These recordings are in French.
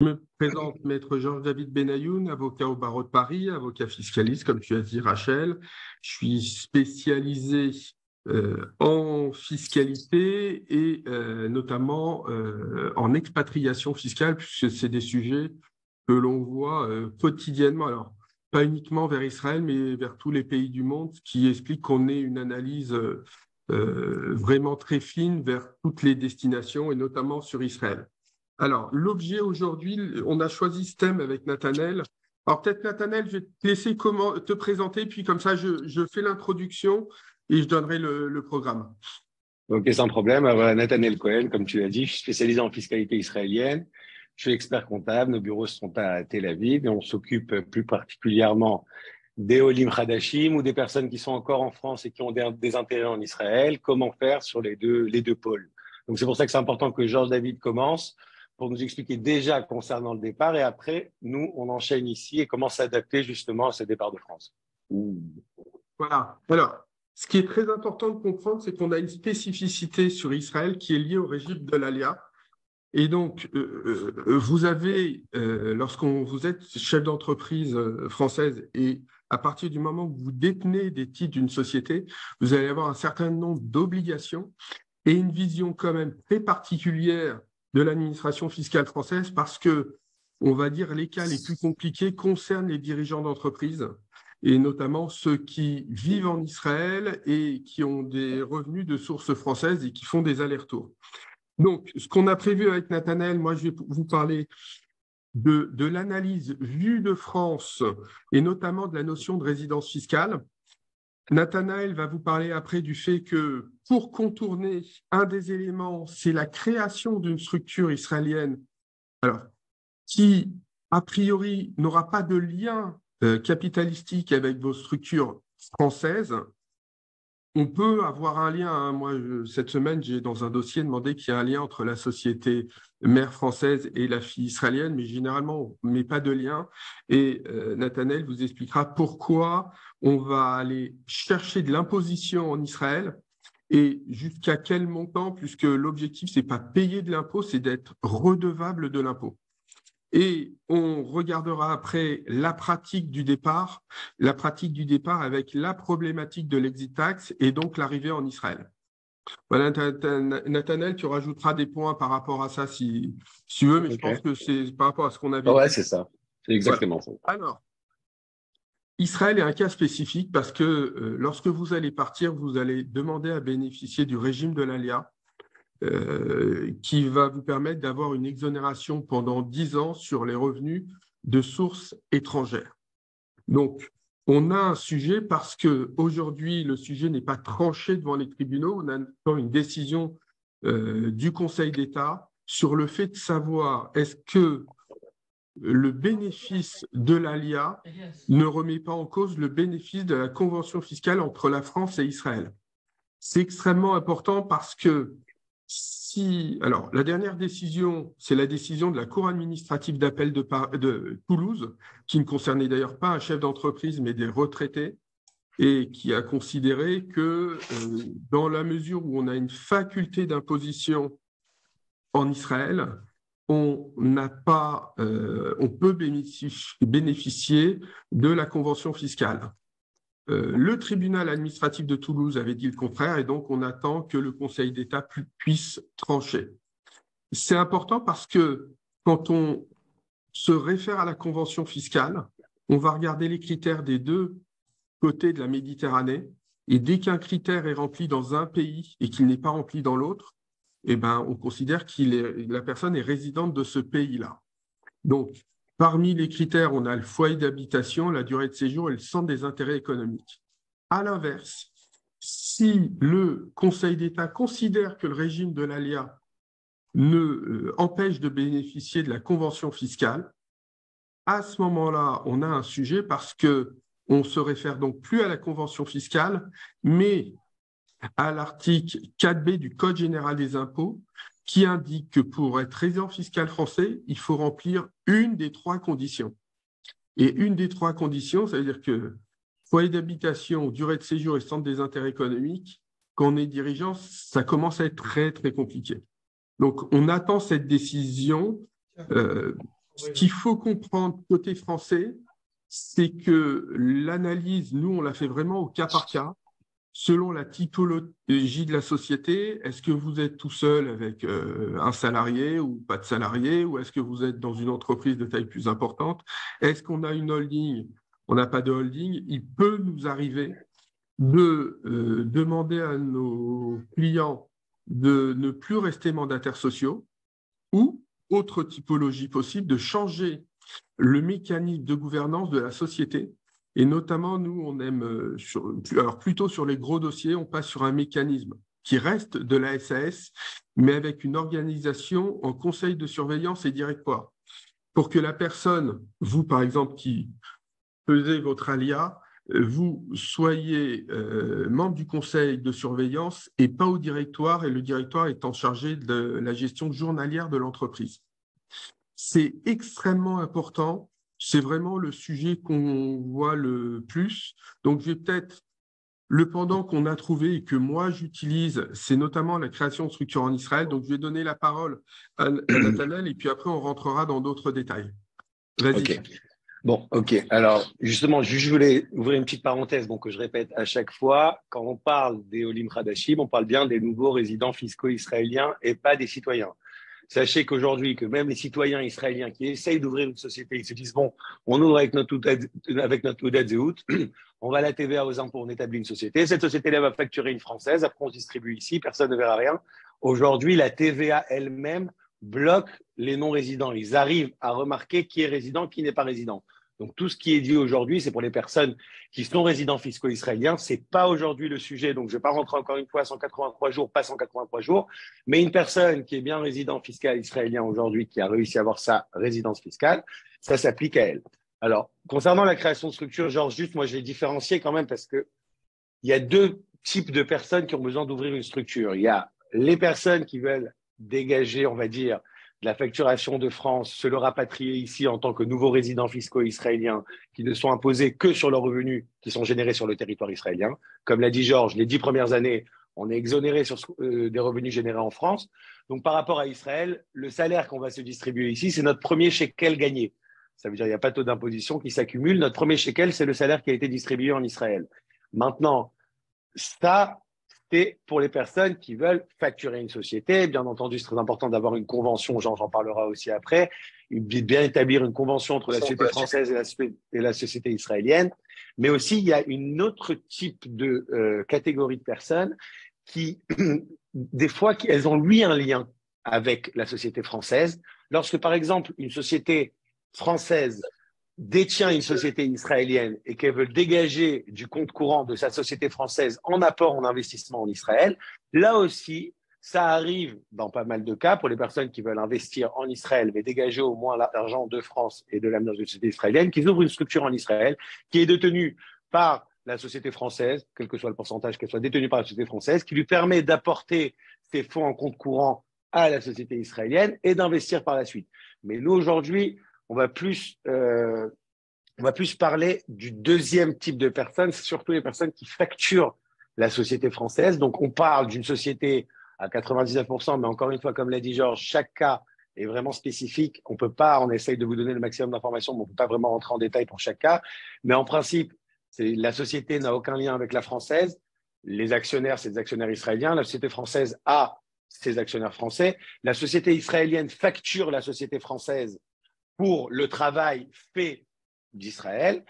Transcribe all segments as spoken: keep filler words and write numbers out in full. Je me présente Maître Georges David Benayoun, avocat au Barreau de Paris, avocat fiscaliste, comme tu as dit Rachel. Je suis spécialisé euh, en fiscalité et euh, notamment euh, en expatriation fiscale, puisque c'est des sujets que l'on voit euh, quotidiennement. Alors, pas uniquement vers Israël, mais vers tous les pays du monde, ce qui explique qu'on ait une analyse euh, vraiment très fine vers toutes les destinations et notamment sur Israël. Alors, l'objet aujourd'hui, on a choisi ce thème avec Nathanaël. Alors, peut-être, Nathanaël, je vais te laisser comment, te présenter, puis comme ça, je, je fais l'introduction et je donnerai le, le programme. Ok, sans problème. Voilà, Nathanaël Cohen, comme tu l'as dit, je suis spécialisé en fiscalité israélienne. Je suis expert comptable. Nos bureaux sont à Tel Aviv et on s'occupe plus particulièrement des Olim Hadashim ou des personnes qui sont encore en France et qui ont des, des intérêts en Israël. Comment faire sur les deux, les deux pôles? Donc, c'est pour ça que c'est important que Georges David commence, pour nous expliquer déjà concernant le départ, et après, nous, on enchaîne ici et comment s'adapter justement à ce départ de France. Voilà. Alors, ce qui est très important de comprendre, c'est qu'on a une spécificité sur Israël qui est liée au régime de l'Aliya. Et donc, euh, vous avez, euh, lorsqu'on vous êtes chef d'entreprise française et à partir du moment où vous détenez des titres d'une société, vous allez avoir un certain nombre d'obligations et une vision quand même très particulière de l'administration fiscale française parce que, on va dire, les cas les plus compliqués concernent les dirigeants d'entreprise et notamment ceux qui vivent en Israël et qui ont des revenus de sources françaises et qui font des allers-retours. Donc, ce qu'on a prévu avec Nathanaël, moi, je vais vous parler de, de l'analyse vue de France et notamment de la notion de résidence fiscale. Nathanaël va vous parler après du fait que pour contourner un des éléments, c'est la création d'une structure israélienne alors, qui, a priori, n'aura pas de lien euh, capitalistique avec vos structures françaises. On peut avoir un lien, hein. Moi, je, cette semaine, j'ai dans un dossier demandé qu'il y ait un lien entre la société mère française et la fille israélienne, mais généralement, on ne met pas de lien. Et euh, Nathanaël vous expliquera pourquoi on va aller chercher de l'imposition en Israël et jusqu'à quel montant, puisque l'objectif, ce n'est pas payer de l'impôt, c'est d'être redevable de l'impôt. Et on regardera après la pratique du départ, la pratique du départ avec la problématique de l'exit tax et donc l'arrivée en Israël. Voilà, Nathanaël, tu rajouteras des points par rapport à ça si, si tu veux, mais okay. Je pense que c'est par rapport à ce qu'on avait dit. Ouais, c'est ça, c'est exactement voilà. ça. Alors, Israël est un cas spécifique parce que euh, lorsque vous allez partir, vous allez demander à bénéficier du régime de l'Aliya. Euh, qui va vous permettre d'avoir une exonération pendant dix ans sur les revenus de sources étrangères. Donc, on a un sujet parce qu'aujourd'hui, le sujet n'est pas tranché devant les tribunaux. On attend une décision euh, du Conseil d'État sur le fait de savoir est-ce que le bénéfice de l'Aliya ne remet pas en cause le bénéfice de la convention fiscale entre la France et Israël. C'est extrêmement important parce que Si, alors, la dernière décision, c'est la décision de la Cour administrative d'appel de, de Toulouse, qui ne concernait d'ailleurs pas un chef d'entreprise, mais des retraités, et qui a considéré que euh, dans la mesure où on a une faculté d'imposition en Israël, on n'a pas, euh, on peut bénéficier de la convention fiscale. Euh, le tribunal administratif de Toulouse avait dit le contraire et donc on attend que le Conseil d'État pu puisse trancher. C'est important parce que quand on se réfère à la convention fiscale, on va regarder les critères des deux côtés de la Méditerranée et dès qu'un critère est rempli dans un pays et qu'il n'est pas rempli dans l'autre, eh ben, on considère que la personne est résidente de ce pays-là. Donc, parmi les critères, on a le foyer d'habitation, la durée de séjour et le centre des intérêts économiques. À l'inverse, si le Conseil d'État considère que le régime de l'Aliya ne euh, empêche de bénéficier de la convention fiscale, à ce moment-là, on a un sujet parce qu'on se réfère donc plus à la convention fiscale, mais à l'article quatre B du Code général des impôts, qui indique que pour être résident fiscal français, il faut remplir une des trois conditions. Et une des trois conditions, ça veut dire que foyer d'habitation, durée de séjour et centre des intérêts économiques, quand on est dirigeant, ça commence à être très, très compliqué. Donc, on attend cette décision. Euh, Ce qu'il faut comprendre côté français, c'est que l'analyse, nous, on la fait vraiment au cas par cas, selon la typologie de la société. Est-ce que vous êtes tout seul avec euh, un salarié ou pas de salarié, ou est-ce que vous êtes dans une entreprise de taille plus importante? Est-ce qu'on a une holding? On n'a pas de holding. Il peut nous arriver de euh, demander à nos clients de ne plus rester mandataires sociaux, ou, autre typologie possible, de changer le mécanisme de gouvernance de la société. Et notamment, nous, on aime, sur, alors plutôt sur les gros dossiers, on passe sur un mécanisme qui reste de la S A S, mais avec une organisation en conseil de surveillance et directoire. Pour que la personne, vous par exemple, qui pesez votre Aliya, vous soyez euh, membre du conseil de surveillance et pas au directoire, et le directoire étant chargé de la gestion journalière de l'entreprise. C'est extrêmement important. C'est vraiment le sujet qu'on voit le plus. Donc, j'ai peut-être le pendant qu'on a trouvé et que moi j'utilise, c'est notamment la création de structures en Israël. Donc, je vais donner la parole à Nathanaël et puis après, on rentrera dans d'autres détails. Vas-y. Okay. Bon, ok. Alors, justement, je voulais ouvrir une petite parenthèse bon, que je répète à chaque fois. Quand on parle des Olim Hadashim, on parle bien des nouveaux résidents fiscaux israéliens et pas des citoyens. Sachez qu'aujourd'hui, que même les citoyens israéliens qui essayent d'ouvrir une société, ils se disent « bon, on ouvre avec notre Oudat Zéhout, on va à la T V A aux impôts, on établit une société, cette société-là va facturer une française, après on se distribue ici, personne ne verra rien ». Aujourd'hui, la T V A elle-même bloque les non-résidents. Ils arrivent à remarquer qui est résident, qui n'est pas résident. Donc, tout ce qui est dit aujourd'hui, c'est pour les personnes qui sont résidents fiscaux israéliens. Ce n'est pas aujourd'hui le sujet. Donc, je ne vais pas rentrer encore une fois à cent quatre-vingt-trois jours, pas cent quatre-vingt-trois jours. Mais une personne qui est bien résident fiscal israélien aujourd'hui, qui a réussi à avoir sa résidence fiscale, ça s'applique à elle. Alors, concernant la création de structure, Georges, juste, moi, je vais différencier quand même parce qu'il y a deux types de personnes qui ont besoin d'ouvrir une structure. Il y a les personnes qui veulent dégager, on va dire, de la facturation de France, se le rapatrier ici en tant que nouveaux résidents fiscaux israéliens qui ne sont imposés que sur leurs revenus qui sont générés sur le territoire israélien. Comme l'a dit Georges, les dix premières années, on est exonéré sur euh, des revenus générés en France. Donc, par rapport à Israël, le salaire qu'on va se distribuer ici, c'est notre premier shekel gagné. Ça veut dire qu'il n'y a pas de taux d'imposition qui s'accumule. Notre premier shekel, c'est le salaire qui a été distribué en Israël. Maintenant, ça… c'est pour les personnes qui veulent facturer une société. Bien entendu, c'est très important d'avoir une convention, j'en parlera aussi après, bien établir une convention entre la société française et la, et la société israélienne. Mais aussi, il y a une autre type de euh, catégorie de personnes qui, des fois, qui, elles ont lui un lien avec la société française. Lorsque, par exemple, une société française détient une société israélienne et qu'elle veut dégager du compte courant de sa société française en apport en investissement en Israël, là aussi, ça arrive dans pas mal de cas pour les personnes qui veulent investir en Israël mais dégager au moins l'argent de France et de la société israélienne, qu'ils ouvrent une structure en Israël qui est détenue par la société française, quel que soit le pourcentage qu'elle soit détenue par la société française, qui lui permet d'apporter ses fonds en compte courant à la société israélienne et d'investir par la suite. Mais nous, aujourd'hui, On va, plus, euh, on va plus parler du deuxième type de personnes, surtout les personnes qui facturent la société française. Donc, on parle d'une société à quatre-vingt-dix-neuf pour cent, mais encore une fois, comme l'a dit Georges, chaque cas est vraiment spécifique. On peut pas, on essaye de vous donner le maximum d'informations, mais on ne peut pas vraiment rentrer en détail pour chaque cas. Mais en principe, la société n'a aucun lien avec la française. Les actionnaires, c'est des actionnaires israéliens. La société française a ses actionnaires français. La société israélienne facture la société française pour le travail fait d'Israël.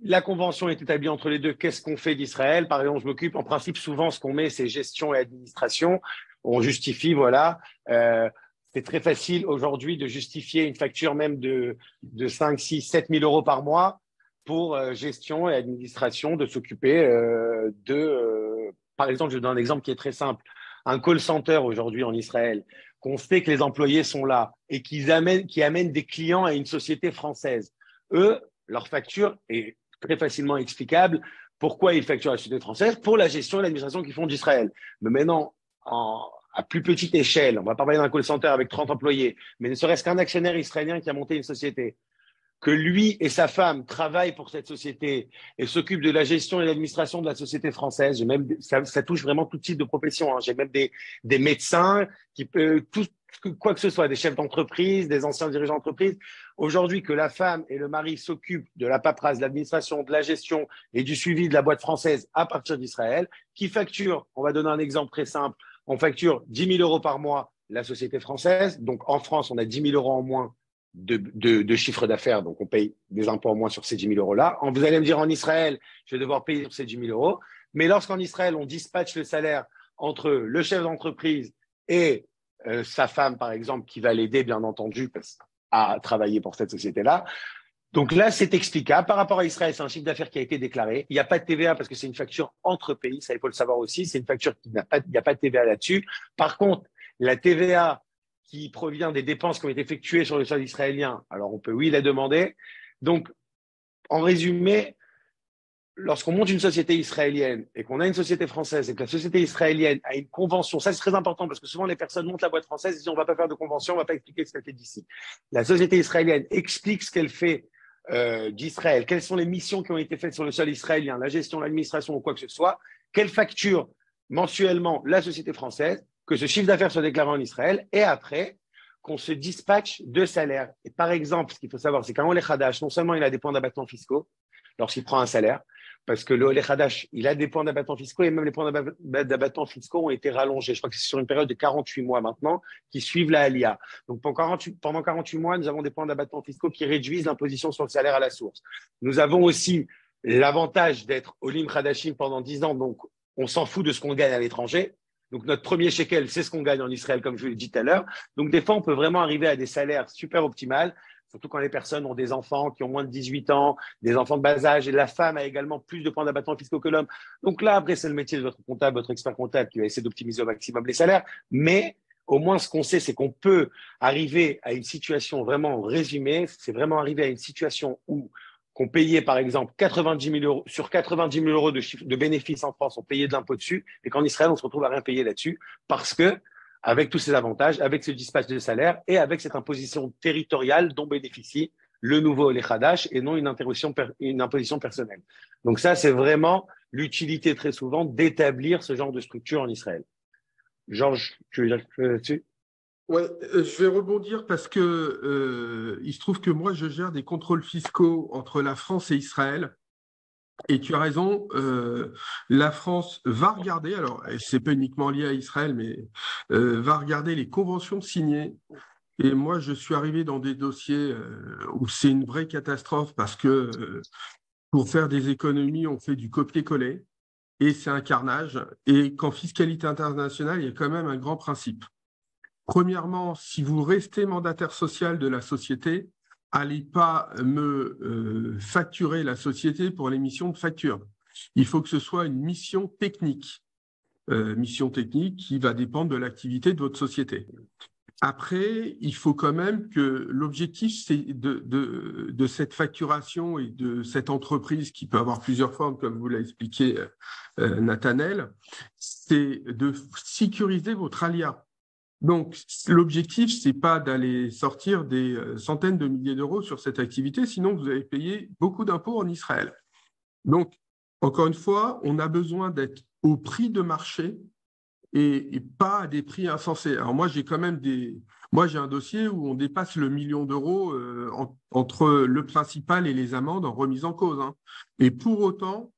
La convention est établie entre les deux. Qu'est-ce qu'on fait d'Israël? Par exemple, je m'occupe, en principe, souvent, ce qu'on met, c'est gestion et administration. On justifie, voilà. Euh, c'est très facile aujourd'hui de justifier une facture même de, de cinq, six, sept mille euros par mois pour euh, gestion et administration, de s'occuper euh, de… Euh, par exemple, je donne un exemple qui est très simple. Un call center aujourd'hui en Israël, qu'on sait que les employés sont là et qu'ils amènent, qui amènent des clients à une société française. Eux, leur facture est très facilement explicable. Pourquoi ils facturent à la société française? Pour la gestion et l'administration qu'ils font d'Israël. Mais maintenant, en, à plus petite échelle, on va pas parler d'un call center avec trente employés, mais ne serait-ce qu'un actionnaire israélien qui a monté une société, que lui et sa femme travaillent pour cette société et s'occupent de la gestion et l'administration de la société française. Même, ça, ça touche vraiment tout type de profession. Hein. J'ai même des, des médecins, qui, euh, tout, quoi que ce soit, des chefs d'entreprise, des anciens dirigeants d'entreprise. Aujourd'hui, que la femme et le mari s'occupent de la paperasse, de l'administration, de la gestion et du suivi de la boîte française à partir d'Israël, qui facture, on va donner un exemple très simple, on facture dix mille euros par mois la société française. Donc, en France, on a dix mille euros en moins de, de, de chiffre d'affaires. Donc, on paye des impôts en moins sur ces dix mille euros-là. Vous allez me dire, en Israël, je vais devoir payer sur ces dix mille euros. Mais lorsqu'en Israël, on dispatche le salaire entre le chef d'entreprise et euh, sa femme, par exemple, qui va l'aider, bien entendu, à travailler pour cette société-là. Donc là, c'est explicable. Par rapport à Israël, c'est un chiffre d'affaires qui a été déclaré. Il n'y a pas de T V A parce que c'est une facture entre pays. Ça, il faut le savoir aussi. C'est une facture qui n'a pas, il n'y a pas de T V A là-dessus. Par contre, la T V A qui provient des dépenses qui ont été effectuées sur le sol israélien, alors on peut, oui, la demander. Donc, en résumé, lorsqu'on monte une société israélienne et qu'on a une société française et que la société israélienne a une convention, ça c'est très important parce que souvent les personnes montent la boîte française et disent on ne va pas faire de convention, on ne va pas expliquer ce qu'elle fait d'ici. La société israélienne explique ce qu'elle fait euh, d'Israël, quelles sont les missions qui ont été faites sur le sol israélien, la gestion, l'administration ou quoi que ce soit, quelle facture mensuellement la société française, que ce chiffre d'affaires soit déclaré en Israël, et après, qu'on se dispatche de salaire. Et par exemple, ce qu'il faut savoir, c'est qu'un Oleh Hadash, non seulement il a des points d'abattement fiscaux lorsqu'il prend un salaire, parce que le Oleh Hadash, il a des points d'abattement fiscaux, et même les points d'abattement fiscaux ont été rallongés. Je crois que c'est sur une période de quarante-huit mois maintenant, qui suivent la Aliya. Donc, pendant quarante-huit mois, nous avons des points d'abattement fiscaux qui réduisent l'imposition sur le salaire à la source. Nous avons aussi l'avantage d'être Olim Hadashim pendant dix ans, donc on s'en fout de ce qu'on gagne à l'étranger. Donc, notre premier shekel, c'est ce qu'on gagne en Israël, comme je vous l'ai dit tout à l'heure. Donc, des fois, on peut vraiment arriver à des salaires super optimales, surtout quand les personnes ont des enfants qui ont moins de dix-huit ans, des enfants de bas âge, et la femme a également plus de points d'abattement fiscaux que l'homme. Donc là, après, c'est le métier de votre comptable, votre expert comptable qui va essayer d'optimiser au maximum les salaires. Mais au moins, ce qu'on sait, c'est qu'on peut arriver à une situation vraiment résumée, c'est vraiment arriver à une situation où qu'on payait, par exemple, quatre-vingt-dix mille euros, sur quatre-vingt-dix mille euros de, chiffre, de bénéfices en France, on payait de l'impôt dessus, et qu'en Israël, on se retrouve à rien payer là-dessus, parce que, avec tous ces avantages, avec ce dispatch de salaire, et avec cette imposition territoriale dont bénéficie le nouveau Oleh Hadash, et non une, interruption per, une imposition personnelle. Donc ça, c'est vraiment l'utilité très souvent d'établir ce genre de structure en Israël. Georges, tu veux dire quelque chose là-dessus ? Ouais, je vais rebondir parce que euh, il se trouve que moi, je gère des contrôles fiscaux entre la France et Israël. Et tu as raison, euh, la France va regarder, alors c'est pas uniquement lié à Israël, mais euh, va regarder les conventions signées. Et moi, je suis arrivé dans des dossiers euh, où c'est une vraie catastrophe parce que euh, pour faire des économies, on fait du copier-coller et c'est un carnage. Et qu'en fiscalité internationale, il y a quand même un grand principe. Premièrement, si vous restez mandataire social de la société, n'allez pas me euh, facturer la société pour les missions de facture. Il faut que ce soit une mission technique, euh, mission technique qui va dépendre de l'activité de votre société. Après, il faut quand même que l'objectif c'est de, de, de cette facturation et de cette entreprise qui peut avoir plusieurs formes, comme vous l'a expliqué euh, Nathanaël, c'est de sécuriser votre alia. Donc, l'objectif, ce n'est pas d'aller sortir des centaines de milliers d'euros sur cette activité, sinon vous allez payer beaucoup d'impôts en Israël. Donc, encore une fois, on a besoin d'être au prix de marché et, et pas à des prix insensés. Alors, moi, j'ai quand même des, moi, j'ai un dossier où on dépasse le million d'euros euh, en, entre le principal et les amendes en remise en cause. Hein. Et pour autant…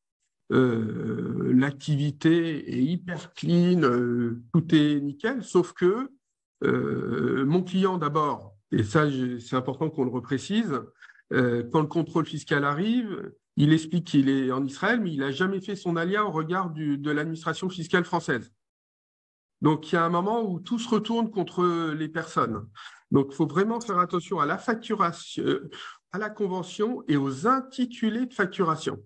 Euh, l'activité est hyper clean, euh, tout est nickel, sauf que euh, mon client d'abord, et ça c'est important qu'on le reprécise, euh, quand le contrôle fiscal arrive, il explique qu'il est en Israël, mais il n'a jamais fait son alia au regard du, de l'administration fiscale française. Donc il y a un moment où tout se retourne contre les personnes. Donc il faut vraiment faire attention à la facturation, à la convention et aux intitulés de facturation.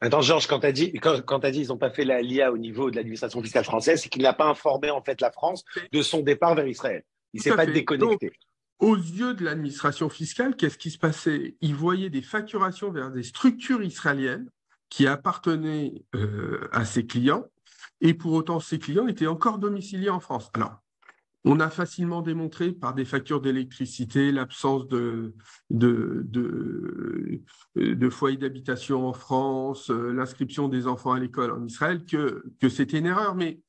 Attends, Georges, quand tu as dit, quand, quand t'as dit qu'ils n'ont pas fait la L I A au niveau de l'administration fiscale française, c'est qu'il n'a pas informé en fait la France de son départ vers Israël. Il ne s'est pas déconnecté. Donc, aux yeux de l'administration fiscale, qu'est-ce qui se passait? Ils voyaient des facturations vers des structures israéliennes qui appartenaient euh, à ses clients, et pour autant, ces clients étaient encore domiciliés en France. Alors, on a facilement démontré par des factures d'électricité l'absence de, de, de, de foyers d'habitation en France, l'inscription des enfants à l'école en Israël, que, que c'était une erreur. Mais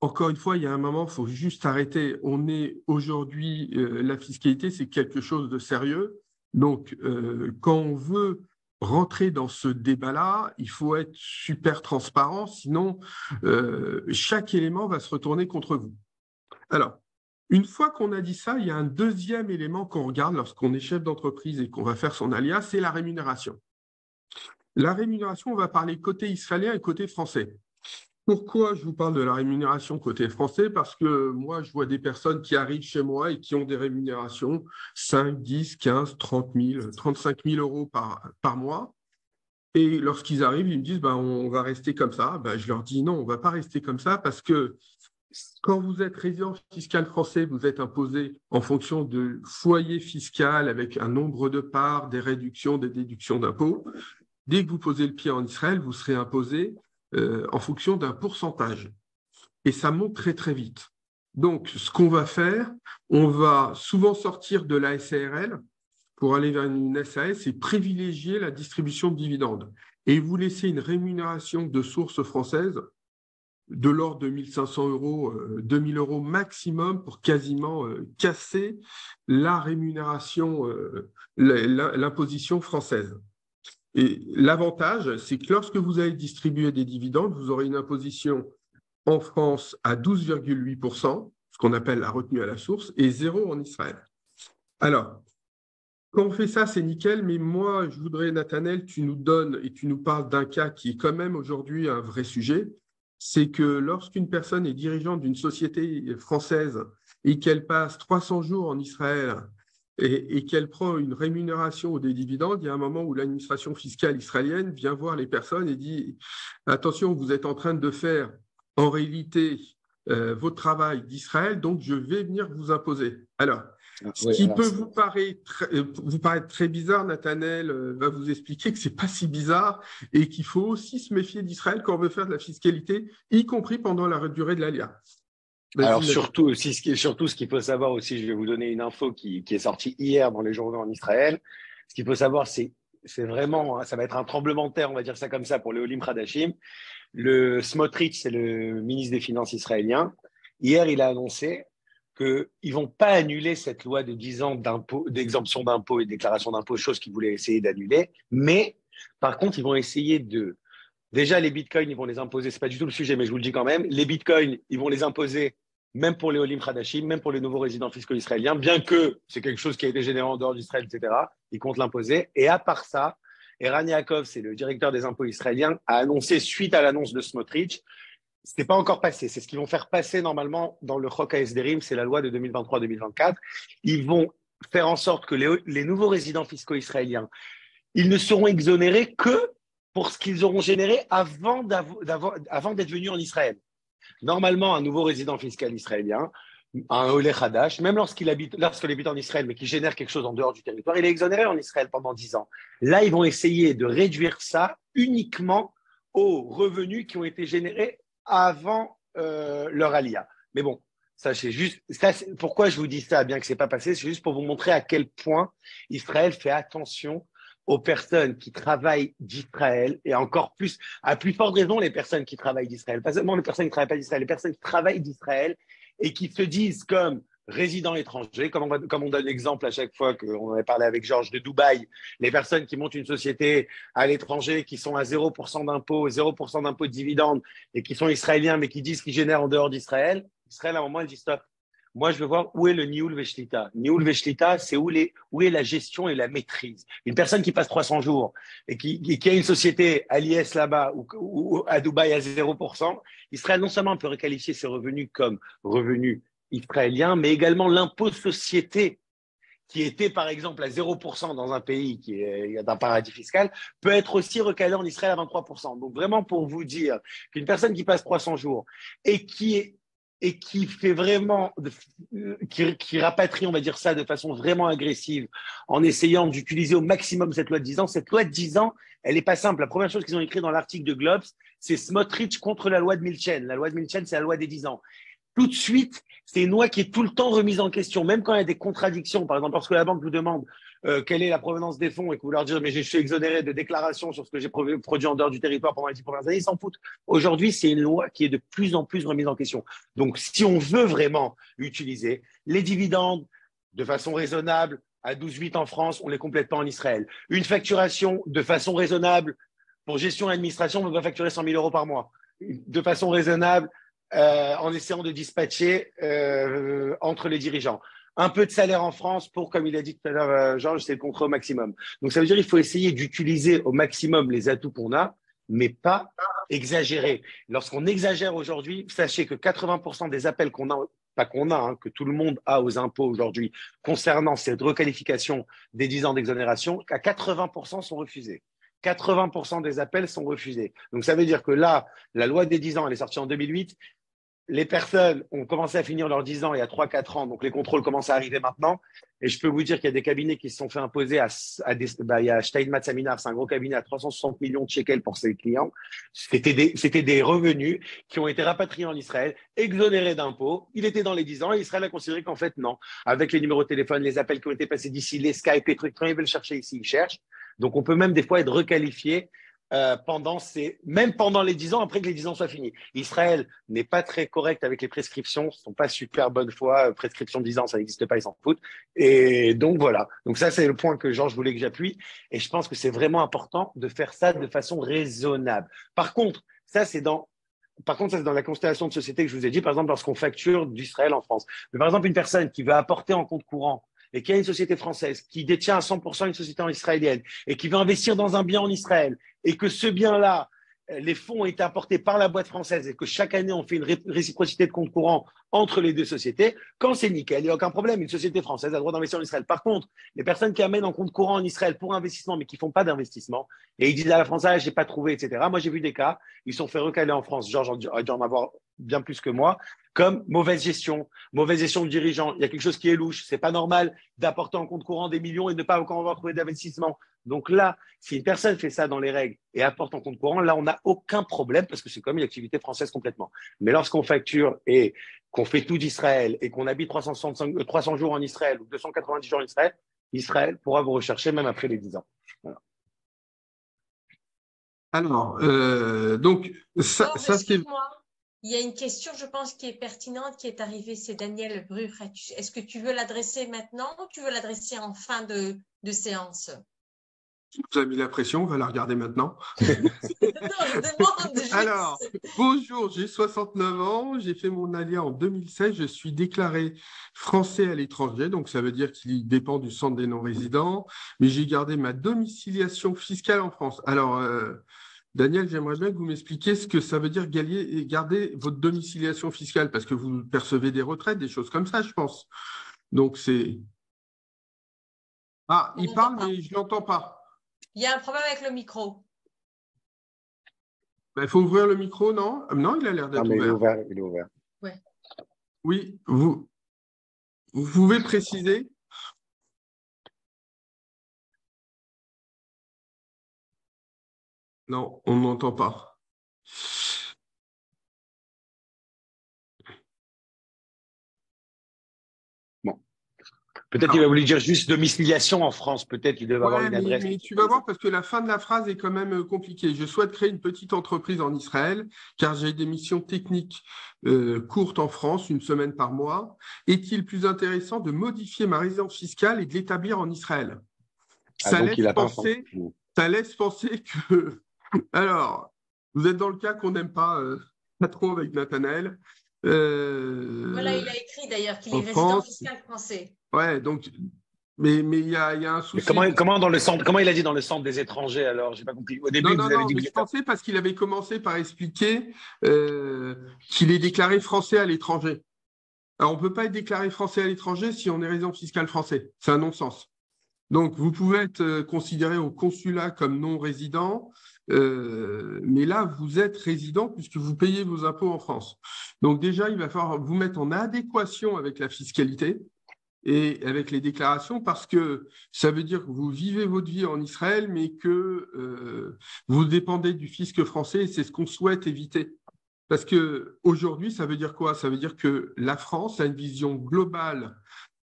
Encore une fois, il y a un moment, il faut juste arrêter. On est aujourd'hui, euh, la fiscalité, c'est quelque chose de sérieux. Donc, euh, quand on veut rentrer dans ce débat-là, il faut être super transparent, sinon euh, chaque élément va se retourner contre vous. Alors, une fois qu'on a dit ça, il y a un deuxième élément qu'on regarde lorsqu'on est chef d'entreprise et qu'on va faire son alia, c'est la rémunération. La rémunération, on va parler côté israélien et côté français. Pourquoi je vous parle de la rémunération côté français? Parce que moi, je vois des personnes qui arrivent chez moi et qui ont des rémunérations cinq, dix, quinze, trente mille, trente-cinq mille euros par, par mois. Et lorsqu'ils arrivent, ils me disent ben, « on va rester comme ça ben, ». Je leur dis « non, on ne va pas rester comme ça » parce que quand vous êtes résident fiscal français, vous êtes imposé en fonction de foyer fiscal avec un nombre de parts, des réductions, des déductions d'impôts. Dès que vous posez le pied en Israël, vous serez imposé Euh, en fonction d'un pourcentage. Et ça monte très, très vite. Donc, ce qu'on va faire, on va souvent sortir de la S A R L pour aller vers une S A S et privilégier la distribution de dividendes. Et vous laisser une rémunération de source française de l'ordre de mille cinq cents euros, euh, deux mille euros maximum pour quasiment euh, casser la rémunération, euh, l'imposition française. Et l'avantage, c'est que lorsque vous allez distribuer des dividendes, vous aurez une imposition en France à douze virgule huit pour cent, ce qu'on appelle la retenue à la source, et zéro en Israël. Alors, quand on fait ça, c'est nickel, mais moi, je voudrais, Nathanaël, tu nous donnes et tu nous parles d'un cas qui est quand même aujourd'hui un vrai sujet, c'est que lorsqu'une personne est dirigeante d'une société française et qu'elle passe trois cents jours en Israël, et, et qu'elle prend une rémunération ou des dividendes, il y a un moment où l'administration fiscale israélienne vient voir les personnes et dit « attention, vous êtes en train de faire en réalité euh, votre travail d'Israël, donc je vais venir vous imposer ». Alors, ah, ce oui, qui alors, peut vous paraître, très, vous paraître très bizarre, Nathanaël va vous expliquer que ce n'est pas si bizarre et qu'il faut aussi se méfier d'Israël quand on veut faire de la fiscalité, y compris pendant la durée de l'Alia. Alors surtout, surtout, ce qu'il faut savoir aussi, je vais vous donner une info qui, qui est sortie hier dans les journaux en Israël. Ce qu'il faut savoir, c'est vraiment, ça va être un tremblement de terre, on va dire ça comme ça, pour le Olim Hadashim. Le Smotrich, c'est le ministre des Finances israélien. Hier, il a annoncé qu'ils ne vont pas annuler cette loi de dix ans d'exemption d'impôts et de déclaration d'impôts, chose qu'ils voulaient essayer d'annuler. Mais par contre, ils vont essayer de… Déjà, les bitcoins, ils vont les imposer. Ce n'est pas du tout le sujet, mais je vous le dis quand même. Les bitcoins, ils vont les imposer, même pour les Olim Hadashim, même pour les nouveaux résidents fiscaux israéliens, bien que c'est quelque chose qui a été généré en dehors d'Israël, et cetera. Ils comptent l'imposer. Et à part ça, Eran Yakov, c'est le directeur des impôts israéliens, a annoncé, suite à l'annonce de Smotrich, ce n'est pas encore passé. C'est ce qu'ils vont faire passer normalement dans le Chok HaHesderim, c'est la loi de deux mille vingt-trois deux mille vingt-quatre. Ils vont faire en sorte que les, les nouveaux résidents fiscaux israéliens, ils ne seront exonérés que pour ce qu'ils auront généré avant d'être venus en Israël. Normalement, un nouveau résident fiscal israélien, un Oleh Hadash, même lorsqu'il habite, lorsqu'il habite en Israël, mais qui génère quelque chose en dehors du territoire, il est exonéré en Israël pendant dix ans. Là, ils vont essayer de réduire ça uniquement aux revenus qui ont été générés avant euh, leur alia. Mais bon, sachez juste, ça, pourquoi je vous dis ça, bien que ce n'est pas passé, c'est juste pour vous montrer à quel point Israël fait attention aux personnes qui travaillent d'Israël et encore plus, à plus forte raison, les personnes qui travaillent d'Israël, pas seulement les personnes qui ne travaillent pas d'Israël, les personnes qui travaillent d'Israël et qui se disent comme résidents étrangers, comme on, va, comme on donne l'exemple à chaque fois qu'on avait parlé avec Georges de Dubaï, les personnes qui montent une société à l'étranger, qui sont à zéro pour cent d'impôts, zéro pour cent d'impôts de dividendes et qui sont israéliens mais qui disent qu'ils génèrent en dehors d'Israël, Israël à un moment elle dit stop. Moi, je veux voir où est le niul veshlita. Niul veshlita, c'est où, où est la gestion et la maîtrise. Une personne qui passe trois cents jours et qui, qui a une société à l'I S là-bas ou, ou à Dubaï à zéro pour cent, Israël non seulement peut requalifier ses revenus comme revenus israéliens, mais également l'impôt de société qui était par exemple à zéro pour cent dans un pays qui est d'un paradis fiscal, peut être aussi recalé en Israël à vingt-trois pour cent. Donc vraiment pour vous dire qu'une personne qui passe trois cents jours et qui est et qui fait vraiment, qui, qui rapatrie, on va dire ça, de façon vraiment agressive, en essayant d'utiliser au maximum cette loi de dix ans. Cette loi de dix ans, elle n'est pas simple. La première chose qu'ils ont écrite dans l'article de Globes, c'est Smotrich contre la loi de Milchen. La loi de Milchen, c'est la loi des dix ans. Tout de suite, c'est une loi qui est tout le temps remise en question, même quand il y a des contradictions. Par exemple, lorsque la banque vous demande euh, quelle est la provenance des fonds et que vous leur dites « mais je suis exonéré de déclaration sur ce que j'ai produit en dehors du territoire pendant les dix premières années », ils s'en foutent. Aujourd'hui, c'est une loi qui est de plus en plus remise en question. Donc, si on veut vraiment utiliser les dividendes de façon raisonnable, à douze virgule huit en France, on ne les complète pas en Israël. Une facturation de façon raisonnable, pour gestion et administration, on va facturer cent mille euros par mois, de façon raisonnable, euh, en essayant de dispatcher euh, entre les dirigeants. Un peu de salaire en France pour, comme il a dit tout à l'heure Georges, c'est le contrat au maximum. Donc ça veut dire qu'il faut essayer d'utiliser au maximum les atouts qu'on a, mais pas exagérer. Lorsqu'on exagère aujourd'hui, sachez que quatre-vingts pour cent des appels qu'on a, pas qu'on a, hein, que tout le monde a aux impôts aujourd'hui, concernant cette requalification des dix ans d'exonération, à quatre-vingts pour cent sont refusés. quatre-vingts pour cent des appels sont refusés. Donc ça veut dire que là, la loi des dix ans, elle est sortie en deux mille huit. Les personnes ont commencé à finir leurs dix ans il y a trois quatre ans, donc les contrôles commencent à arriver maintenant. Et je peux vous dire qu'il y a des cabinets qui se sont fait imposer. À, à des, bah, il y a Steinmatz Aminar, c'est un gros cabinet à trois cent soixante millions de shekels pour ses clients. C'était des, c'était des revenus qui ont été rapatriés en Israël, exonérés d'impôts. Il était dans les dix ans et Israël a considéré qu'en fait, non. Avec les numéros de téléphone, les appels qui ont été passés d'ici, les Skype, les trucs, quand ils veulent chercher ici, ils cherchent. Donc, on peut même des fois être requalifié euh, pendant ces, même pendant les dix ans, après que les dix ans soient finis. Israël n'est pas très correct avec les prescriptions, ne sont pas super bonne foi. Prescription de dix ans, ça n'existe pas, ils s'en foutent. Et donc, voilà. Donc, ça, c'est le point que Georges voulait que j'appuie. Et je pense que c'est vraiment important de faire ça de façon raisonnable. Par contre, ça, c'est dans… Par contre, ça, c'est dans la constellation de société que je vous ai dit, par exemple, lorsqu'on facture d'Israël en France. Mais par exemple, une personne qui va apporter en compte courant et qui a une société française, qui détient à cent pour cent une société israélienne et qui veut investir dans un bien en Israël et que ce bien-là, les fonds ont été apportés par la boîte française et que chaque année, on fait une ré réciprocité de compte courant entre les deux sociétés, quand c'est nickel, il n'y a aucun problème. Une société française a le droit d'investir en Israël. Par contre, les personnes qui amènent en compte courant en Israël pour investissement mais qui ne font pas d'investissement et ils disent à la France, ah, je n'ai pas trouvé, et cetera. Moi, j'ai vu des cas, ils sont fait recaler en France. Georges a dû en avoir bien plus que moi, comme mauvaise gestion, mauvaise gestion de dirigeants. Il y a quelque chose qui est louche. C'est pas normal d'apporter en compte courant des millions et de ne pas encore avoir trouvé d'investissement. Donc là, si une personne fait ça dans les règles et apporte en compte courant, là, on n'a aucun problème parce que c'est comme une activité française complètement. Mais lorsqu'on facture et qu'on fait tout d'Israël et qu'on habite trois cent soixante-cinq, trois cents jours en Israël ou deux cent quatre-vingt-dix jours en Israël, Israël pourra vous rechercher même après les dix ans. Voilà. Alors, euh, donc, ça, oh, ça c'est… Il y a une question, je pense, qui est pertinente, qui est arrivée, c'est Daniel Brugre. Est-ce que tu veux l'adresser maintenant ou tu veux l'adresser en fin de, de séance? Tu nous as mis la pression, on va la regarder maintenant. Non, je demande juste. Alors, bonjour, j'ai soixante-neuf ans, j'ai fait mon Aliya en deux mille seize, je suis déclaré français à l'étranger, donc ça veut dire qu'il dépend du centre des non-résidents, mais j'ai gardé ma domiciliation fiscale en France. Alors… Euh, Daniel, j'aimerais bien que vous m'expliquiez ce que ça veut dire garder votre domiciliation fiscale, parce que vous percevez des retraites, des choses comme ça, je pense. Donc, c'est… Ah, il parle, mais je ne l'entends pas. Il y a un problème avec le micro. Il ben, faut ouvrir le micro, non? Non, il a l'air d'être ouvert. ouvert. Il est ouvert. Ouais. Oui, vous, vous pouvez préciser? Non, on ne m'entend pas. Bon. Peut-être qu'il va voulu dire juste domiciliation en France. Peut-être qu'il devait ouais, avoir une mais, adresse. Mais tu vas voir parce que la fin de la phrase est quand même compliquée. Je souhaite créer une petite entreprise en Israël car j'ai des missions techniques euh, courtes en France, une semaine par mois. Est-il plus intéressant de modifier ma résidence fiscale et de l'établir en Israël? ah, ça, laisse penser, ça laisse penser que… Alors, vous êtes dans le cas qu'on n'aime pas, euh, pas trop avec Nathanaël. Euh, voilà, il a écrit d'ailleurs qu'il est résident fiscal français. Ouais, donc, mais mais il y a, y a un souci. Comment, comment dans le centre, comment il a dit dans le centre des étrangers alors? J'ai pas compris. Au début, non, vous non, avez non, dit que je pensais parce qu'il avait commencé par expliquer euh, qu'il est déclaré français à l'étranger. Alors, on peut pas être déclaré français à l'étranger si on est résident fiscal français. C'est un non-sens. Donc, vous pouvez être considéré au consulat comme non-résident, euh, mais là, vous êtes résident puisque vous payez vos impôts en France. Donc déjà, il va falloir vous mettre en adéquation avec la fiscalité et avec les déclarations parce que ça veut dire que vous vivez votre vie en Israël, mais que euh, vous dépendez du fisc français et c'est ce qu'on souhaite éviter. Parce qu'aujourd'hui, ça veut dire quoi? Ça veut dire que la France a une vision globale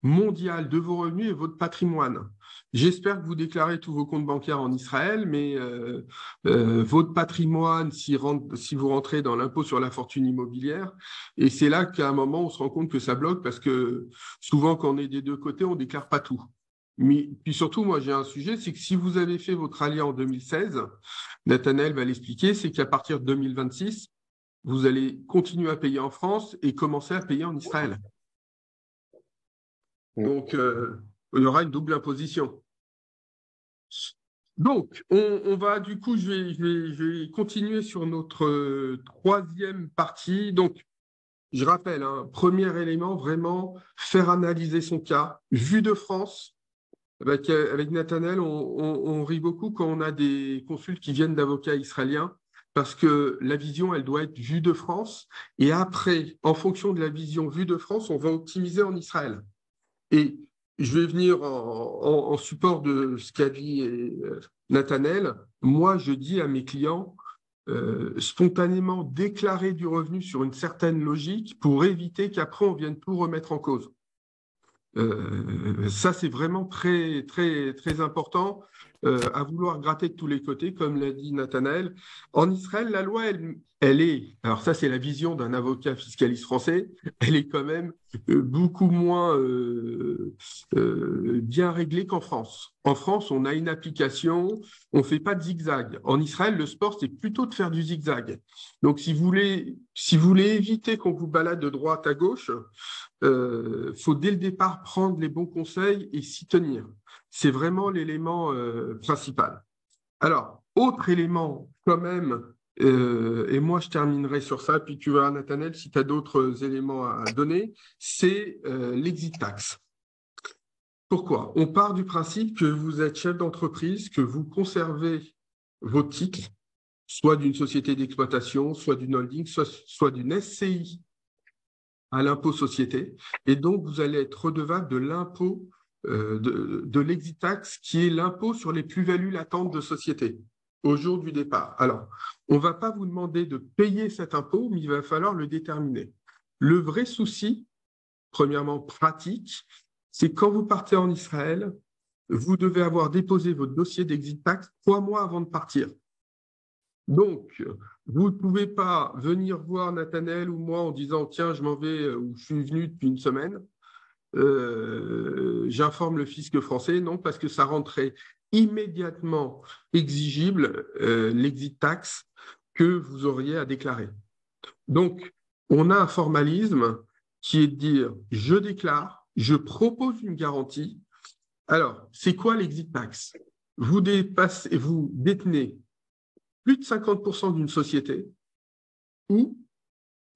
mondial de vos revenus et votre patrimoine. J'espère que vous déclarez tous vos comptes bancaires en Israël, mais euh, euh, votre patrimoine, si, rentre, si vous rentrez dans l'impôt sur la fortune immobilière, et c'est là qu'à un moment, on se rend compte que ça bloque, parce que souvent, quand on est des deux côtés, on ne déclare pas tout. Mais puis surtout, moi, j'ai un sujet, c'est que si vous avez fait votre Aliya en deux mille seize, Nathanaël va l'expliquer, c'est qu'à partir de deux mille vingt-six, vous allez continuer à payer en France et commencer à payer en Israël. Donc, euh, il y aura une double imposition. Donc, on, on va, du coup, je vais, je vais, je vais continuer sur notre euh, troisième partie. Donc, je rappelle, hein, premier élément, vraiment faire analyser son cas. Vu de France, avec, avec Nathanaël, on, on, on rit beaucoup quand on a des consultes qui viennent d'avocats israéliens, parce que la vision, elle doit être vue de France. Et après, en fonction de la vision vue de France, on va optimiser en Israël. Et je vais venir en, en, en support de ce qu'a dit euh, Nathanaël. Moi, je dis à mes clients, euh, spontanément déclarer du revenu sur une certaine logique pour éviter qu'après, on vienne tout remettre en cause. Euh, ça, c'est vraiment très, très, très important euh, à vouloir gratter de tous les côtés, comme l'a dit Nathanaël. En Israël, la loi, elle, elle est, alors ça, c'est la vision d'un avocat fiscaliste français, elle est quand même beaucoup moins euh, euh, bien réglée qu'en France. En France, on a une application, on ne fait pas de zigzag. En Israël, le sport, c'est plutôt de faire du zigzag. Donc, si vous voulez, si vous voulez éviter qu'on vous balade de droite à gauche, il euh, faut dès le départ prendre les bons conseils et s'y tenir. C'est vraiment l'élément euh, principal. Alors, autre élément quand même, euh, et moi je terminerai sur ça, puis tu vas, Nathanaël, si tu as d'autres éléments à donner, c'est euh, l'exit tax. Pourquoi? On part du principe que vous êtes chef d'entreprise, que vous conservez vos titres, soit d'une société d'exploitation, soit d'une holding, soit, soit d'une S C I à l'impôt société. Et donc, vous allez être redevable de l'impôt, euh, de, de l'exit tax, qui est l'impôt sur les plus-values latentes de société au jour du départ. Alors, on ne va pas vous demander de payer cet impôt, mais il va falloir le déterminer. Le vrai souci, premièrement pratique, c'est quand vous partez en Israël, vous devez avoir déposé votre dossier d'exit tax trois mois avant de partir. Donc, vous ne pouvez pas venir voir Nathanaël ou moi en disant « Tiens, je m'en vais » ou « Je suis venu depuis une semaine euh, ». J'informe le fisc français. Non, parce que ça rendrait immédiatement exigible euh, l'exit tax que vous auriez à déclarer. Donc, on a un formalisme qui est de dire « Je déclare ». Je propose une garantie. Alors, c'est quoi l'exit tax? Vous dépassez, vous détenez plus de cinquante pour cent d'une société ou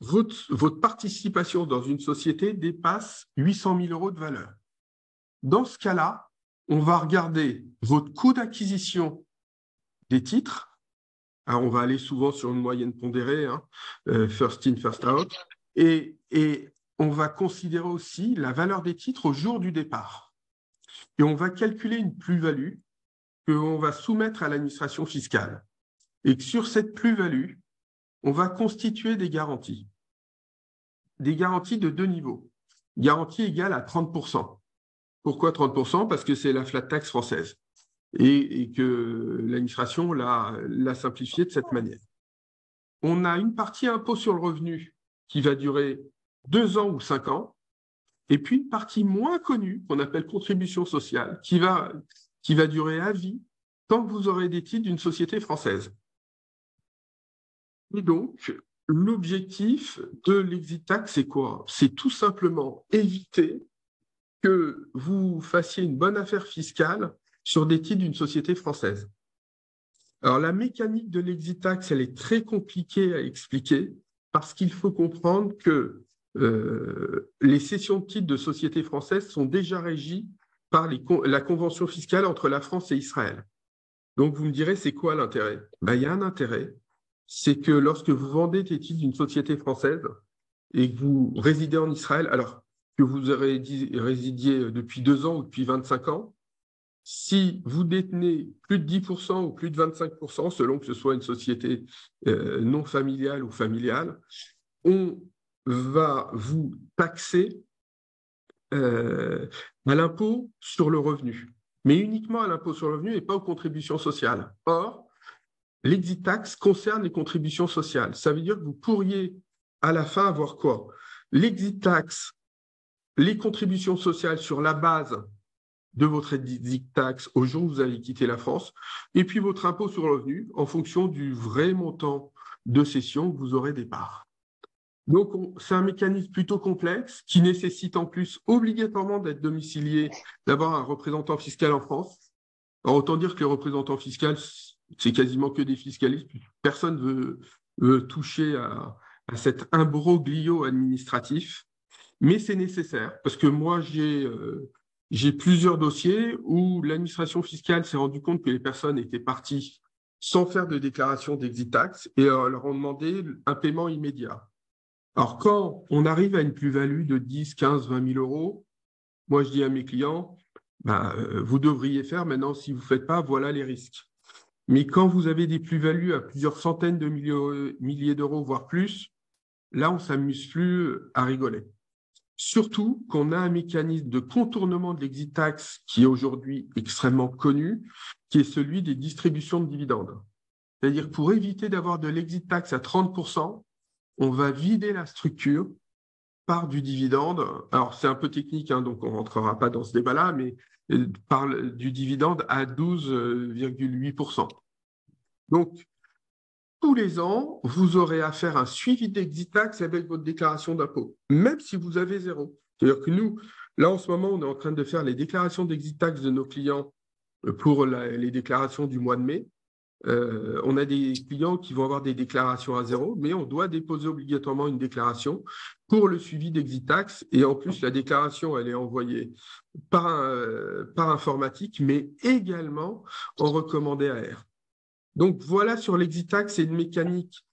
votre, votre participation dans une société dépasse huit cent mille euros de valeur. Dans ce cas-là, on va regarder votre coût d'acquisition des titres. Alors, on va aller souvent sur une moyenne pondérée, hein, first in, first out, et, et on va considérer aussi la valeur des titres au jour du départ. Et on va calculer une plus-value que l'on va soumettre à l'administration fiscale. Et que sur cette plus-value, on va constituer des garanties. Des garanties de deux niveaux. Garantie égale à trente pour cent. Pourquoi trente pour cent? Parce que c'est la flat tax française. Et, et que l'administration l'a, l'a simplifiée de cette manière. On a une partie impôt sur le revenu qui va durer deux ans ou cinq ans, et puis une partie moins connue, qu'on appelle contribution sociale, qui va, qui va durer à vie tant que vous aurez des titres d'une société française. Et donc, l'objectif de l'exit tax, c'est quoi? C'est tout simplement éviter que vous fassiez une bonne affaire fiscale sur des titres d'une société française. Alors, la mécanique de l'exit tax, elle est très compliquée à expliquer, parce qu'il faut comprendre que Euh, les cessions de titres de sociétés françaises sont déjà régies par les con la convention fiscale entre la France et Israël. Donc, vous me direz, c'est quoi l'intérêt? Ben, il y a un intérêt, c'est que lorsque vous vendez des titres d'une société française et que vous résidez en Israël, alors que vous résidiez depuis deux ans ou depuis vingt-cinq ans, si vous détenez plus de dix pour cent ou plus de vingt-cinq pour cent, selon que ce soit une société euh, non familiale ou familiale, on va vous taxer euh, à l'impôt sur le revenu, mais uniquement à l'impôt sur le revenu et pas aux contributions sociales. Or, l'exit tax concerne les contributions sociales. Ça veut dire que vous pourriez à la fin avoir quoi? L'exit tax, les contributions sociales sur la base de votre exit tax au jour où vous allez quitter la France, et puis votre impôt sur le revenu en fonction du vrai montant de cession que vous aurez des parts. Donc, c'est un mécanisme plutôt complexe qui nécessite en plus obligatoirement d'être domicilié, d'avoir un représentant fiscal en France. Alors, autant dire que les représentants fiscaux, c'est quasiment que des fiscalistes. Personne ne veut, veut toucher à, à cet imbroglio administratif, mais c'est nécessaire parce que moi, j'ai euh, j'ai plusieurs dossiers où l'administration fiscale s'est rendue compte que les personnes étaient parties sans faire de déclaration d'exit tax et euh, leur ont demandé un paiement immédiat. Alors, quand on arrive à une plus-value de dix, quinze, vingt mille euros, moi, je dis à mes clients, ben, euh, vous devriez faire maintenant, si vous ne faites pas, voilà les risques. Mais quand vous avez des plus-values à plusieurs centaines de milliers, milliers d'euros, voire plus, là, on ne s'amuse plus à rigoler. Surtout qu'on a un mécanisme de contournement de l'exit tax qui est aujourd'hui extrêmement connu, qui est celui des distributions de dividendes. C'est-à-dire pour éviter d'avoir de l'exit tax à trente pour cent, on va vider la structure par du dividende. Alors, c'est un peu technique, hein, donc on ne rentrera pas dans ce débat-là, mais par du dividende à douze virgule huit pour cent. Donc, tous les ans, vous aurez à faire un suivi d'exit tax avec votre déclaration d'impôt, même si vous avez zéro. C'est-à-dire que nous, là, en ce moment, on est en train de faire les déclarations d'exit tax de nos clients pour la, les déclarations du mois de mai. Euh, on a des clients qui vont avoir des déclarations à zéro, mais on doit déposer obligatoirement une déclaration pour le suivi d'exit tax. Et en plus, la déclaration, elle est envoyée par, un, par informatique, mais également en recommandé A R. Donc voilà sur l'exit tax, c'est une mécanique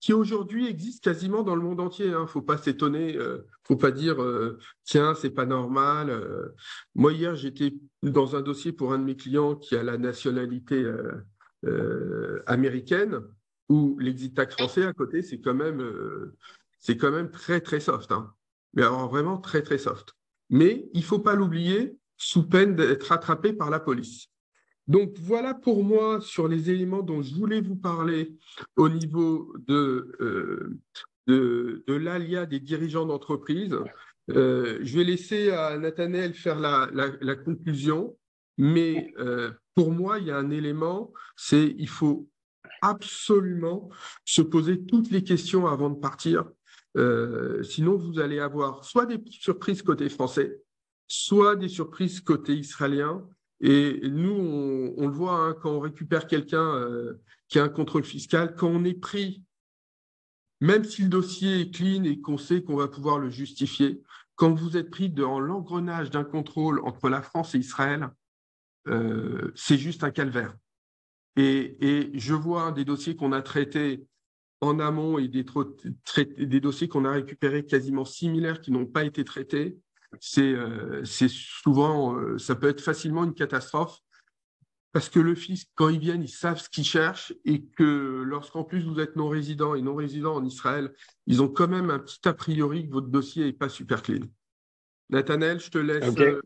qui aujourd'hui existe quasiment dans le monde entier. Il hein. ne faut pas s'étonner, il euh, ne faut pas dire euh, « tiens, c'est pas normal euh. ». Moi, hier, j'étais dans un dossier pour un de mes clients qui a la nationalité euh, Euh, américaine, où l'exit tax français à côté, c'est quand même, euh, c'est quand même très, très soft. Hein. Mais alors vraiment très, très soft. Mais il ne faut pas l'oublier, sous peine d'être attrapé par la police. Donc voilà pour moi sur les éléments dont je voulais vous parler au niveau de, euh, de, de l'Alia des dirigeants d'entreprise. Euh, je vais laisser à Nathanaël faire la, la, la conclusion, mais euh, pour moi, il y a un élément, c'est il faut absolument se poser toutes les questions avant de partir. Euh, sinon, vous allez avoir soit des surprises côté français, soit des surprises côté israélien. Et nous, on, on le voit, hein, quand on récupère quelqu'un euh, qui a un contrôle fiscal, quand on est pris, même si le dossier est clean et qu'on sait qu'on va pouvoir le justifier, quand vous êtes pris dans l'engrenage d'un contrôle entre la France et Israël, Euh, c'est juste un calvaire. Et, et je vois des dossiers qu'on a traités en amont et des, traités, des dossiers qu'on a récupérés quasiment similaires qui n'ont pas été traités. C'est euh, souvent, euh, ça peut être facilement une catastrophe parce que le fisc, quand ils viennent, ils savent ce qu'ils cherchent et que lorsqu'en plus vous êtes non-résident et non-résident en Israël, ils ont quand même un petit a priori que votre dossier n'est pas super clean. Nathanaël, je te laisse… Okay. Euh,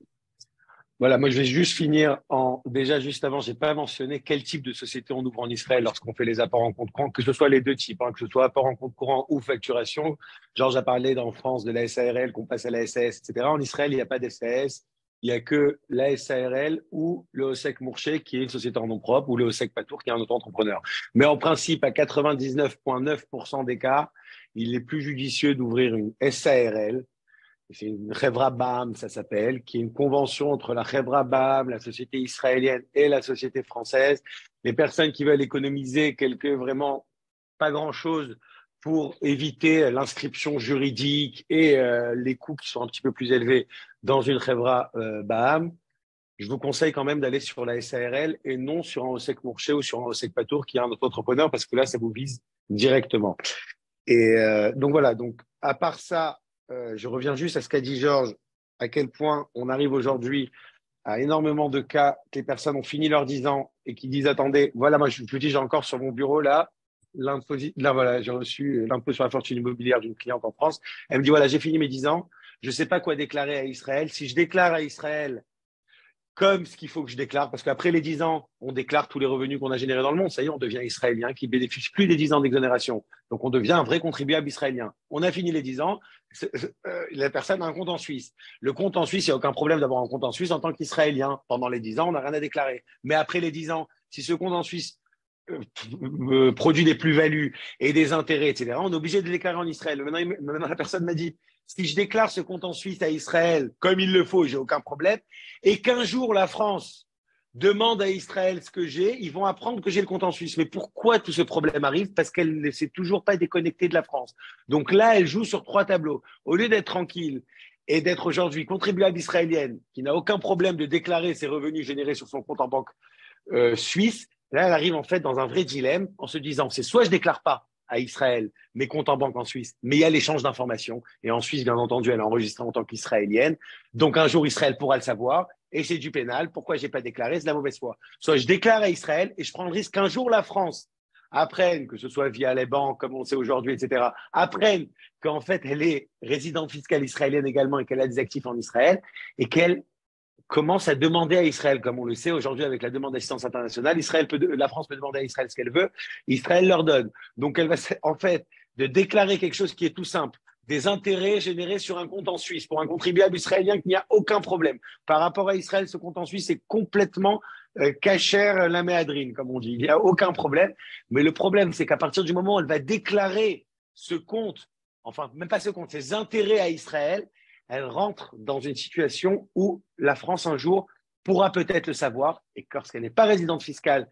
Voilà, moi je vais juste finir en… Déjà, juste avant, je n'ai pas mentionné quel type de société on ouvre en Israël lorsqu'on fait les apports en compte courant, que ce soit les deux types, hein, que ce soit apport en compte courant ou facturation. Georges a parlé en France de la S A R L, qu'on passe à la S A S, et cetera. En Israël, il n'y a pas d'S A S, il n'y a que la S A R L ou le O S E C Mourcher, qui est une société en nom propre, ou le O S E C Patour, qui est un auto-entrepreneur. Mais en principe, à quatre-vingt-dix-neuf virgule neuf pour cent des cas, il est plus judicieux d'ouvrir une S A R L. C'est une REVRA-BAM, ça s'appelle, qui est une convention entre la REVRA-BAM, la société israélienne et la société française. Les personnes qui veulent économiser quelque, vraiment pas grand-chose pour éviter l'inscription juridique et euh, les coûts qui sont un petit peu plus élevés dans une REVRA-BAM, je vous conseille quand même d'aller sur la S A R L et non sur un O S E C Mourcher ou sur un O S E C Patour qui est un auto-entrepreneur parce que là, ça vous vise directement. Et euh, donc voilà, donc à part ça, Euh, je reviens juste à ce qu'a dit Georges, à quel point on arrive aujourd'hui à énormément de cas que les personnes ont fini leurs dix ans et qui disent « Attendez, voilà, moi je vous dis, j'ai encore sur mon bureau là, là voilà, j'ai reçu l'impôt sur la fortune immobilière d'une cliente en France. Elle me dit « Voilà, j'ai fini mes dix ans, je ne sais pas quoi déclarer à Israël. Si je déclare à Israël comme ce qu'il faut que je déclare, parce qu'après les dix ans, on déclare tous les revenus qu'on a générés dans le monde, ça y est, on devient israélien qui ne bénéficie plus des dix ans d'exonération. Donc, on devient un vrai contribuable israélien. On a fini les dix ans, euh, la personne a un compte en Suisse. Le compte en Suisse, il n'y a aucun problème d'avoir un compte en Suisse en tant qu'israélien. Pendant les dix ans, on n'a rien à déclarer. Mais après les dix ans, si ce compte en Suisse euh, produit des plus-values et des intérêts, et cetera, on est obligé de le déclarer en Israël. Maintenant, il, maintenant la personne m'a dit… Si je déclare ce compte en Suisse à Israël comme il le faut, j'ai aucun problème, et qu'un jour la France demande à Israël ce que j'ai, ils vont apprendre que j'ai le compte en Suisse. Mais pourquoi tout ce problème arrive? Parce qu'elle ne s'est toujours pas déconnectée de la France. Donc là, elle joue sur trois tableaux. Au lieu d'être tranquille et d'être aujourd'hui contribuable israélienne, qui n'a aucun problème de déclarer ses revenus générés sur son compte en banque euh, suisse, là, elle arrive en fait dans un vrai dilemme en se disant, c'est soit je déclare pas à Israël, mes comptes en banque en Suisse, mais il y a l'échange d'informations, et en Suisse, bien entendu, elle est enregistrée en tant qu'israélienne, donc un jour, Israël pourra le savoir, et c'est du pénal, pourquoi je n'ai pas déclaré, c'est de la mauvaise foi. Soit je déclare à Israël, et je prends le risque qu'un jour, la France apprenne, que ce soit via les banques, comme on sait aujourd'hui, et cetera, apprenne qu'en fait, elle est résidente fiscale israélienne également, et qu'elle a des actifs en Israël, et qu'elle commence à demander à Israël, comme on le sait aujourd'hui avec la demande d'assistance internationale, Israël peut, la France peut demander à Israël ce qu'elle veut, Israël leur donne. Donc elle va en fait de déclarer quelque chose qui est tout simple, des intérêts générés sur un compte en Suisse pour un contribuable israélien qui n'y a aucun problème. Par rapport à Israël, ce compte en Suisse est complètement euh, kacher lamehadrin, comme on dit, il n'y a aucun problème. Mais le problème, c'est qu'à partir du moment où elle va déclarer ce compte, enfin même pas ce compte, ses intérêts à Israël, elle rentre dans une situation où la France, un jour, pourra peut-être le savoir. Et lorsqu'elle n'est pas résidente fiscale,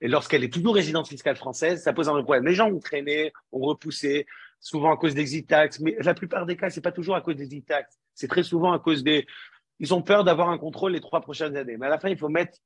et lorsqu'elle est toujours résidente fiscale française, ça pose un problème. Les gens ont traîné, ont repoussé, souvent à cause d'exit tax. Mais la plupart des cas, ce n'est pas toujours à cause d'exit tax. C'est très souvent à cause des… Ils ont peur d'avoir un contrôle les trois prochaines années. Mais à la fin, il faut mettre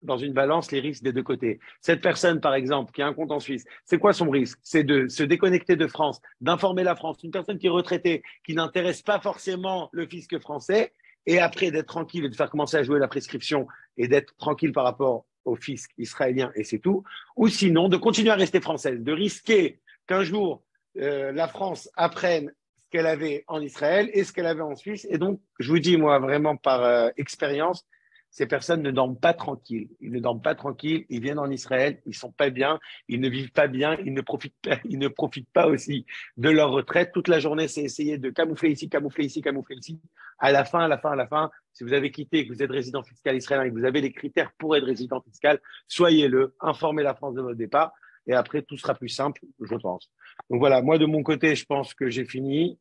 dans une balance les risques des deux côtés. Cette personne, par exemple, qui a un compte en Suisse, c'est quoi son risque? C'est de se déconnecter de France, d'informer la France. Une personne qui est retraitée, qui n'intéresse pas forcément le fisc français, et après d'être tranquille et de faire commencer à jouer la prescription et d'être tranquille par rapport au fisc israélien, et c'est tout. Ou sinon, de continuer à rester française, de risquer qu'un jour euh, la France apprenne ce qu'elle avait en Israël et ce qu'elle avait en Suisse. Et donc, je vous dis, moi, vraiment par euh, expérience, ces personnes ne dorment pas tranquilles, ils ne dorment pas tranquilles, ils viennent en Israël, ils sont pas bien, ils ne vivent pas bien, ils ne profitent pas, ils ne profitent pas aussi de leur retraite. Toute la journée, c'est essayer de camoufler ici, camoufler ici, camoufler ici. À la fin, à la fin, à la fin, si vous avez quitté et que vous êtes résident fiscal israélien et que vous avez les critères pour être résident fiscal, soyez-le, informez la France de votre départ et après, tout sera plus simple, je pense. Donc voilà, moi de mon côté, je pense que j'ai fini.